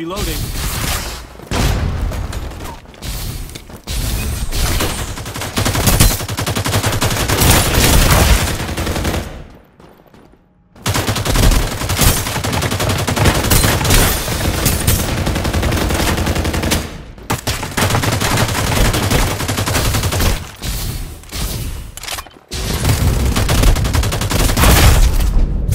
Reloading.